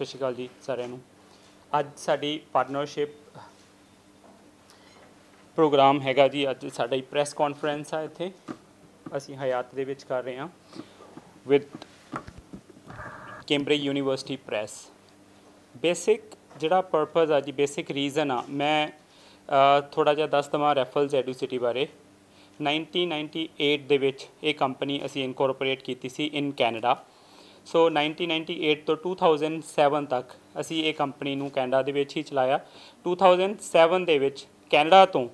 सत श्री अकाल जी सारिआं नूं। अज साडी पार्टनरशिप प्रोग्राम हैगा जी। अज साडी प्रैस कॉन्फ्रेंस आ, इत्थे असीं हयात दे विच कर रहे हां with Cambridge university Press. Basic जिहड़ा परपज़ आ जी, बेसिक रीज़न आ, मैं थोड़ा जिहा दस दवां रैफल्स एडुसिटी बारे। 1998 ਦੇ ਵਿੱਚ ਇਹ ਕੰਪਨੀ ਅਸੀਂ ਇਨਕੋਰਪੋਰੇਟ ਕੀਤੀ ਸੀ ਇਨ ਕੈਨੇਡਾ। ਸੋ 1998 ਤੋਂ 2007 ਤੱਕ ਅਸੀਂ ਇਹ ਕੰਪਨੀ ਨੂੰ ਕੈਨੇਡਾ ਦੇ ਵਿੱਚ ਹੀ ਚਲਾਇਆ। 2007 ਦੇ ਵਿੱਚ ਕੈਨੇਡਾ ਤੋਂ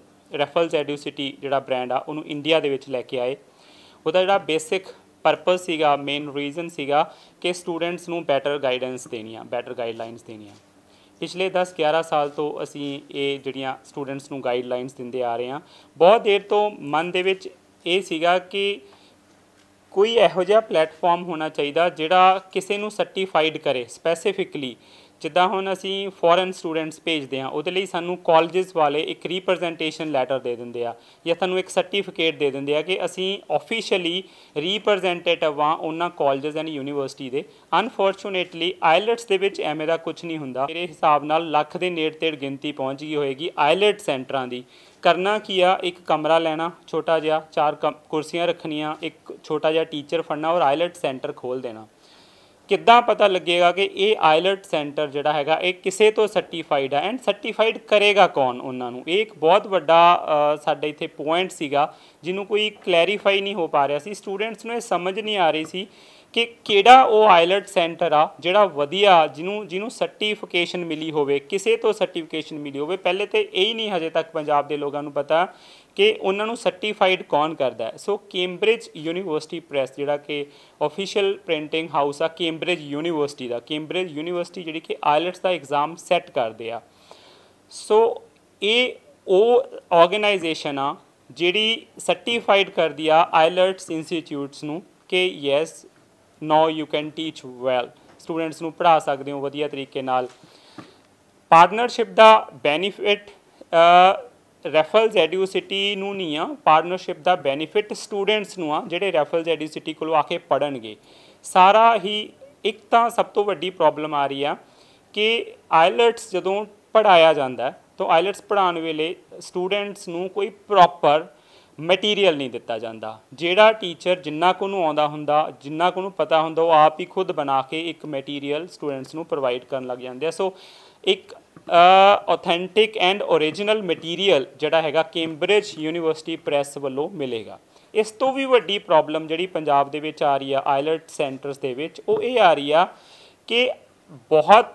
ਰੈਫਲਸ ਐਡੂਸਿਟੀ ਜਿਹੜਾ ਬ੍ਰਾਂਡ ਆ ਉਹਨੂੰ ਇੰਡੀਆ ਦੇ ਵਿੱਚ ਲੈ ਕੇ ਆਏ। ਉਹਦਾ ਜਿਹੜਾ ਬੇਸਿਕ ਪਰਪਸ ਸੀਗਾ, ਮੇਨ ਰੀਜ਼ਨ ਸੀਗਾ ਕਿ ਸਟੂਡੈਂਟਸ ਨੂੰ ਬੈਟਰ ਗਾਈਡੈਂਸ ਦੇਣੀਆਂ, ਬੈਟਰ ਗਾਈਡਲਾਈਨਸ ਦੇਣੀਆਂ। पिछले 10-11 साल तो असी ये जिहड़ियां स्टूडेंट्स नूं गाइडलाइनस दिंदे आ रहे हैं। बहुत देर तो मन दे विच इह सीगा कि कोई इहो जिहा प्लेटफॉर्म होना चाहिए जिहड़ा किसी नूं सर्टिफाइड करे स्पैसीफिकली। जिद्दां हुण असी फॉरन स्टूडेंट्स भेजदे हां, उहदे लई सानूं कॉलेजेस वाले एक रिप्रजेंटेशन लैटर दे दिंदे आ जां सानूं एक सर्टिफिकेट दे दिंदे आ कि असी ऑफिशियली रिप्रजेंटेटिव आं उन्हां कॉलेजेस एंड यूनीवर्सिटी दे। अनफॉर्चुनेटली आईलैट्स दे विच एवें दा कुछ नहीं हुंदा। मेरे हिसाब नाल लख दे नेड़ तेड़ गिनती पहुंच गई होएगी आईलैट सेंटरां दी। करना की आ, एक कमरा लैना छोटा जिहा, चार कुर्सियां रखनियां, एक छोटा जिहा टीचर फड़ना और आईलैट सेंटर खोल देना। किद्दां पता लगेगा कि ये आईलट सेंटर जिहड़ा हैगा ये किसे तो सर्टिफाइड है एंड सर्टिफाइड करेगा कौन उन्हां नूं? एक बहुत वड्डा साडे इत्थे पॉइंट सीगा जिन्हों कोई क्लैरीफाई नहीं हो पा रहा सी। स्टूडेंट्स नूं ये समझ नहीं आ रही सी कि किहड़ा वह आईलट सेंटर आ जिहड़ा वधिया, जिन्हों सर्टिफिकेशन मिली होवे, किसे तो सर्टिफिकेशन मिली होवे। पहले तो यही नहीं हजे तक पंजाब के लोगों नूं पता कि उन्होंने सर्टिफाइड कौन करता है। सो कैम्ब्रिज यूनीवर्सिटी प्रैस जिहड़ा कि ऑफिशियल प्रिंटिंग हाउस आ कैम्ब्रिज यूनीवर्सिटी का, कैम्ब्रिज यूनीवर्सिटी जिहड़ी कि आईलैट्स का एग्जाम सैट करते हैं। सो ये वो ऑर्गेनाइजेशन आ जिहड़ी सर्टिफाइड करती आ आईलैट्स इंस्टीट्यूट्स नूं कि yes now you can teach well, students नूं पढ़ा सकते हो वधिया तरीके नाल। पार्टनरशिप का बेनीफिट रैफल्स एडूसिटी नूं नहीं आ, पार्टनरशिप का बेनीफिट स्टूडेंट्स नूं आ जिहड़े रैफल्स एडूसिटी कोल आके पढ़नगे। सारा ही एक तां सब तो वड्डी प्रॉब्लम आ रही आ कि आईलैट्स जदों पढ़ाया जांदा तो आईलैट्स पढ़ाने वेले स्टूडेंट्स नूं कोई प्रॉपर मटीरियल नहीं दिता जाता। जिहड़ा टीचर जिन्ना को नूं आउंदा हुंदा, जिन्ना को नूं पता हुंदा, वो आप ही खुद बना के एक मटीरियल स्टूडेंट्स नूं प्रोवाइड करन लग जांदे। सो एक ऑथेंटिक एंड ओरिजिनल मटीरियल जिहड़ा हैगा कैम्ब्रिज यूनीवर्सिटी प्रैस वालों मिलेगा। इस तो भी वड्डी प्रॉब्लम जिहड़ी पंजाब दे विच आ रही है आईलैट सेंटर्स दे विच वो ये आ रही है कि बहुत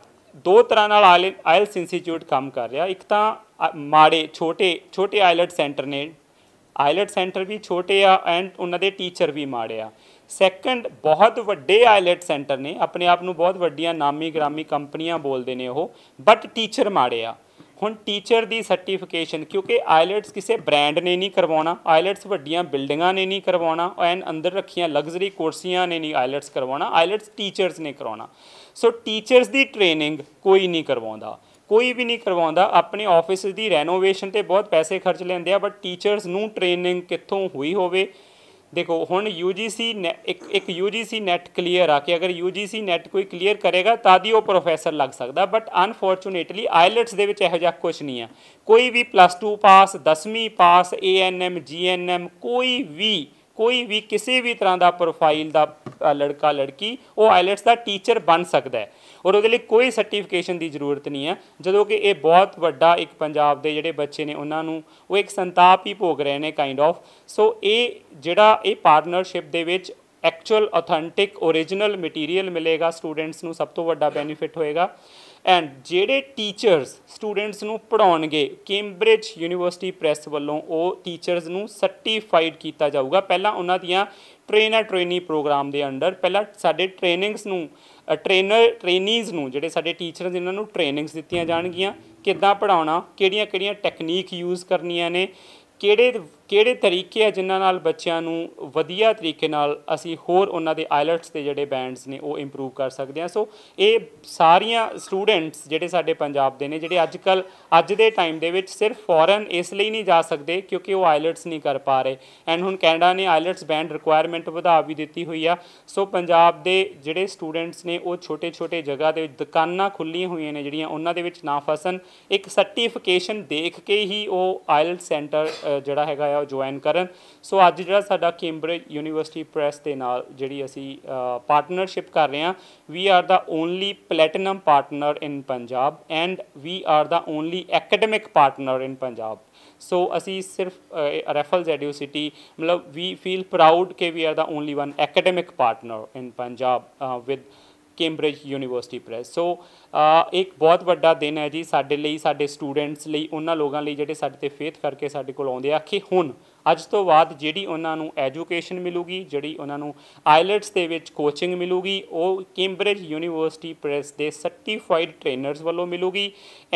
दो तरह नाल आईलैट्स इंस्टीट्यूट काम कर रहा। एक तो माड़े छोटे छोटे आईलैट सेंटर ने, आईलैट सेंटर भी छोटे आ एंड उन्होंने टीचर भी माड़े आ। सैकेंड, बहुत वड्डे आईलैट सेंटर ने, अपने आप नूं बहुत वड्डियां नामी ग्रामी कंपनियां बोलदे ने वो, बट टीचर माड़े आ। हुण टीचर दी सर्टिफिकेशन, क्योंकि आईलैट्स किसी ब्रांड ने नहीं करवाना, आईलैट्स वड्डियां बिल्डिंगां ने नहीं करवाना एंड अंदर रखियां लग्जरी कुर्सियां ने नहीं आईलैट्स करवाना, आईलैट्स टीचर्स ने करवाना। सो टीचर्स दी ट्रेनिंग कोई नहीं करवाउंदा, कोई भी नहीं करवाउंदा। अपने ऑफिस दी रेनोवेशन ते बहुत पैसे खर्च लैंदे आ, बट टीचर्स नूं ट्रेनिंग कित्थों हुई होवे? देखो हुण यूजीसी एक यूजीसी नैट क्लीयर आ कि अगर यूजीसी नैट कोई क्लीयर करेगा तादी वो प्रोफेसर लग सकता, बट अनफॉर्चुनेटली आईलैट्स दे विच इहो जिहा कुछ नहीं है। कोई भी +2 पास, 10वीं पास, ANM, GNM, कोई भी किसी भी तरह का प्रोफाइल का लड़का लड़की वो आईलैट्स का टीचर बन सकता है और उसके लिए कोई सर्टिफिकेशन की जरूरत नहीं है। जो कि ये बहुत वड्डा एक पंजाब के जोड़े बच्चे ने उन्होंने वो एक संताप ही भोग रहे हैं काइंड ऑफ। सो ये जोड़ा ये पार्टनरशिप के एक्चुअल ऑथेंटिक ओरिजिनल मटीरियल मिलेगा स्टूडेंट्स को, सब तो वड्डा बेनीफिट होएगा। एंड जेडे टीचर्स स्टूडेंट्स नूं पढ़ाउणगे कैम्ब्रिज यूनीवर्सिटी प्रैस वालों वो टीचर्स नूं सर्टिफाइड किया जाऊगा। पहला उन्हां दियां ट्रेनर ट्रेनी प्रोग्राम दे अंडर पहला साडे ट्रेनिंग्स नूं, ट्रेनर ट्रेनीज़ नूं जेडे साडे टीचर्स इन्हां नूं ट्रेनिंग्स दित्तियां जाणगियां, किद्दां पढ़ाउणा, किहड़ियां किहड़ियां टैक्नीक यूज़ करनियां ने, ਕਿਹੜੇ ਤਰੀਕੇ ਆ ਜਿਨ੍ਹਾਂ ਨਾਲ ਬੱਚਿਆਂ ਨੂੰ ਵਧੀਆ ਤਰੀਕੇ ਨਾਲ ਅਸੀਂ ਹੋਰ ਉਹਨਾਂ ਦੇ ਆਈਲਟਸ ਦੇ ਜਿਹੜੇ ਬੈਂਡਸ ਨੇ ਉਹ ਇੰਪਰੂਵ ਕਰ ਸਕਦੇ ਹਾਂ। ਸੋ ਇਹ ਸਾਰੀਆਂ ਸਟੂਡੈਂਟਸ ਜਿਹੜੇ ਸਾਡੇ ਪੰਜਾਬ ਦੇ ਨੇ ਜਿਹੜੇ ਅੱਜ ਦੇ ਟਾਈਮ ਦੇ ਵਿੱਚ ਸਿਰਫ ਫੋਰਨ ਇਸ ਲਈ ਨਹੀਂ ਜਾ ਸਕਦੇ ਕਿਉਂਕਿ ਉਹ ਆਈਲਟਸ ਨਹੀਂ ਕਰ ਪਾ ਰਹੇ ਐਂਡ ਹੁਣ ਕੈਨੇਡਾ ਨੇ ਆਈਲਟਸ ਬੈਂਡ ਰਿਕੁਆਇਰਮੈਂਟ ਵਧਾ ਵੀ ਦਿੱਤੀ ਹੋਈ ਆ। ਸੋ ਪੰਜਾਬ ਦੇ ਜਿਹੜੇ ਸਟੂਡੈਂਟਸ ਨੇ ਉਹ ਛੋਟੇ ਛੋਟੇ ਜਗ੍ਹਾ ਦੇ ਦੁਕਾਨਾਂ ਖੁੱਲ੍ਹੀਆਂ ਹੋਈਆਂ ਨੇ ਜਿਹੜੀਆਂ ਉਹਨਾਂ ਦੇ ਵਿੱਚ ਨਾ ਫਸਣ, ਇੱਕ ਸਰਟੀਫਿਕੇਸ਼ਨ ਦੇਖ ਕੇ ਹੀ ਉਹ ਆਈਲਟਸ ਸੈਂਟਰ ਜਿਹੜਾ ਹੈਗਾ ਆ ਜੁਆਇਨ ਕਰਨ। ਸੋ ਅੱਜ ਜਿਹੜਾ ਸਾਡਾ ਕੈਂਬਰਿਜ ਯੂਨੀਵਰਸਿਟੀ ਪ੍ਰੈਸ ਦੇ ਨਾਲ ਜਿਹੜੀ ਅਸੀਂ ਪਾਰਟਨਰਸ਼ਿਪ ਕਰ ਰਹੇ ਹਾਂ, we are the only platinum partner in Punjab and we are the only academic partner in Punjab. So ਅਸੀਂ ਸਿਰਫ ਰੈਫਲਸ ਐਡੂਸਿਟੀ ਮਤਲਬ ਵੀ ਫੀਲ ਪ੍ਰਾਊਡ ਕਿ we are the only one academic partner in Punjab with Cambridge University Press. So एक बहुत बड़ा दिन है जी साढ़े लिए, साढ़े स्टूडेंट्स लिए, उन्होंने लोगों लिए जोड़े साढ़े फेथ करके साढ़े को आते हैं कि हुण अज तो बाद जी उन्होंने एजुकेशन मिलूगी, जी उन्होंने आइलट्स के विच कोचिंग मिलूगी, वो कैम्ब्रिज यूनीवर्सिटी प्रैस के सर्टिफाइड ट्रेनरस वालों मिलूगी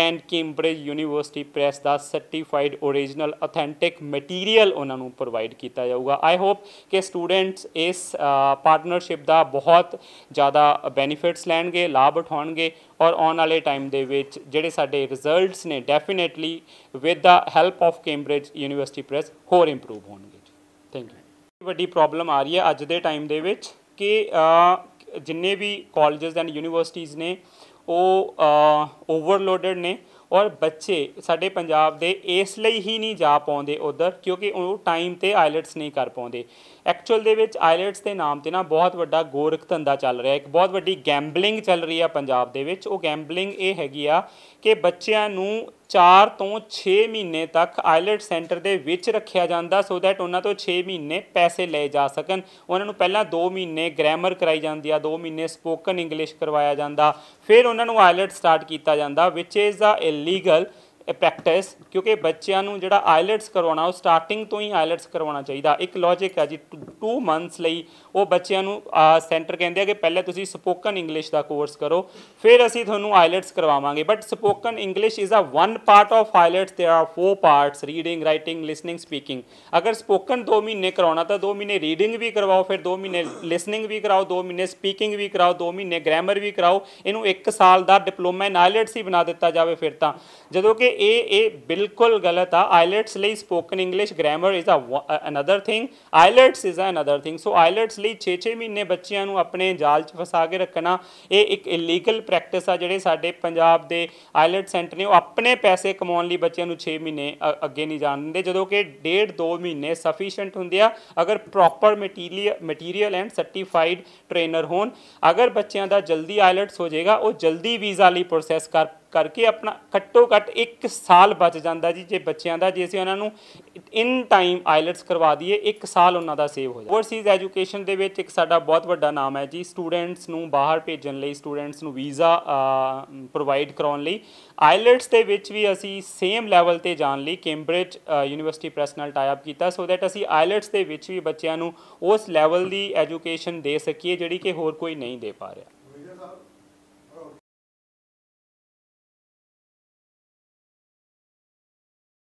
एंड कैम्ब्रिज यूनीवर्सिटी प्रैस का सर्टिफाइड ओरिजिनल ऑथेंटिक मटीरियल उन्होंने प्रोवाइड किया जाऊगा। आई होप कि स्टूडेंट्स इस पार्टनरशिप का बहुत ज़्यादा बेनीफिट्स लैणगे, लाभ उठाउणगे और आने वाले टाइम के जोड़े साढ़े रिजल्ट्स ने definitely with the help of Cambridge university Press होर इंप्रूव होणगे। Thank you. वड्डी प्रॉब्लम आ रही है अज के टाइम के विच कि जिन्ने भी कॉलेजेस एंड यूनीवर्सिटीज़ ने वो ओवरलोडेड ने और बच्चे साढ़े पंजाब दे इसलिए ही नहीं जा पाते उधर क्योंकि वो टाइम ते आइलट्स नहीं कर पाते। एक्चुअल दे विच आइलट्स के नाम ते ना बहुत वड्डा गोरख धंधा चल रहा है, एक बहुत वड्डी गैंबलिंग चल रही है पंजाब दे विच। वो गैंबलिंग ये हैगी आ कि बच्चों नूं 4 ਤੋਂ 6 ਮਹੀਨੇ ਤੱਕ ਆਈਲਟ ਸੈਂਟਰ ਦੇ ਵਿੱਚ ਰੱਖਿਆ ਜਾਂਦਾ ਸੋ ਦੈਟ ਉਹਨਾਂ ਤੋਂ 6 ਮਹੀਨੇ ਪੈਸੇ ਲਏ ਜਾ ਸਕਣ। ਉਹਨਾਂ ਨੂੰ ਪਹਿਲਾਂ 2 ਮਹੀਨੇ ਗ੍ਰੈਮਰ ਕਰਾਈ ਜਾਂਦੀ ਆ, 2 ਮਹੀਨੇ ਸਪੋਕਨ ਇੰਗਲਿਸ਼ ਕਰਵਾਇਆ ਜਾਂਦਾ, ਫਿਰ ਉਹਨਾਂ ਨੂੰ ਆਈਲਟ ਸਟਾਰਟ ਕੀਤਾ ਜਾਂਦਾ ਵਿਚ ਇਜ਼ ਦਾ ਇਲੀਗਲ ਪ੍ਰੈਕਟਿਸ क्योंकि बच्चों को जोड़ा आइलट्स करवाना स्टार्टिंग तो ही आइलट्स करवाना चाहिए। एक लॉजिक है जी 2 मंथ्स ਲਈ ਉਹ ਬੱਚਿਆਂ ਨੂੰ ਸੈਂਟਰ ਕਹਿੰਦੇ ਆ ਕਿ ਪਹਿਲਾਂ ਤੁਸੀਂ ਸਪੋਕਨ ਇੰਗਲਿਸ਼ ਦਾ ਕੋਰਸ ਕਰੋ ਫਿਰ ਅਸੀਂ ਤੁਹਾਨੂੰ ਆਈਲਟਸ ਕਰਵਾਵਾਂਗੇ। But spoken English is a one part of IELTS, there are 4 parts reading writing listening speaking. ਅਗਰ ਸਪੋਕਨ 2 ਮਹੀਨੇ ਕਰਾਉਣਾ ਤਾਂ 2 ਮਹੀਨੇ ਰੀਡਿੰਗ ਵੀ ਕਰਵਾਓ, ਫਿਰ 2 ਮਹੀਨੇ ਲਿਸਨਿੰਗ ਵੀ ਕਰਾਓ, 2 ਮਹੀਨੇ ਸਪੀਕਿੰਗ ਵੀ ਕਰਾਓ, 2 ਮਹੀਨੇ ਗ੍ਰਾਮਰ ਵੀ ਕਰਾਓ। ਇਹਨੂੰ 1 ਸਾਲ ਦਾ ਡਿਪਲੋਮਾ ਇਨ ਆਈਲਟਸ ਹੀ ਬਣਾ ਦਿੱਤਾ ਜਾਵੇ ਫਿਰ ਤਾਂ, ਜਦੋਂ ਕਿ ਇਹ ਬਿਲਕੁਲ ਗਲਤ ਆ। ਆਈਲਟਸ ਲਈ spoken English grammar is another thing, IELTS is another thing. So IELTS ਲਈ 6-6 ਮਹੀਨੇ ਬੱਚਿਆਂ ਨੂੰ ਆਪਣੇ ਜਾਲ 'ਚ ਫਸਾ ਕੇ ਰੱਖਣਾ ਇਹ ਇੱਕ ਇਲੀਗਲ ਪ੍ਰੈਕਟਿਸ ਆ। ਜਿਹੜੇ ਸਾਡੇ ਪੰਜਾਬ ਦੇ ਆਈਲਟ ਸੈਂਟਰ ਨੇ ਉਹ ਆਪਣੇ ਪੈਸੇ ਕਮਾਉਣ ਲਈ ਬੱਚਿਆਂ ਨੂੰ 6 ਮਹੀਨੇ ਅੱਗੇ ਨਹੀਂ ਜਾਣ ਦਿੰਦੇ ਜਦੋਂ ਕਿ 1.5-2 ਮਹੀਨੇ ਸਫੀਸ਼ੀਐਂਟ ਹੁੰਦੇ ਆ ਅਗਰ proper material and certified trainer ਹੋਣ। ਅਗਰ ਬੱਚਿਆਂ ਦਾ ਜਲਦੀ ਆਈਲਟਸ ਹੋ ਜਾਏਗਾ ਉਹ ਜਲਦੀ ਵੀਜ਼ਾ ਲਈ ਪ੍ਰੋਸੈਸ करके अपना घट्टो घट्ट 1 साल बच जाता जी। जे बच्चों का जे असीं उन्हां नूं इन टाइम आइलट्स करवा दीए 1 साल उन्हां दा सेव हो जाए। ओवरसीज़ एजुकेशन दे विच इक साडा बहुत वड्डा नाम है जी स्टूडेंट्स नूं बाहर भेजण लई, स्टूडेंट्स नूं वीज़ा प्रोवाइड कराउण लई आइलट्स दे विच भी असी सेम लैवल ते जाण लई कैम्ब्रिज यूनीवर्सिटी प्रैस नाल टाई अप कीता सो दैट असी आइलट्स दे विच भी बच्चों नूं उस लैवल दी एजुकेशन दे सकीए जिहड़ी कि होर कोई नहीं दे पा रहा।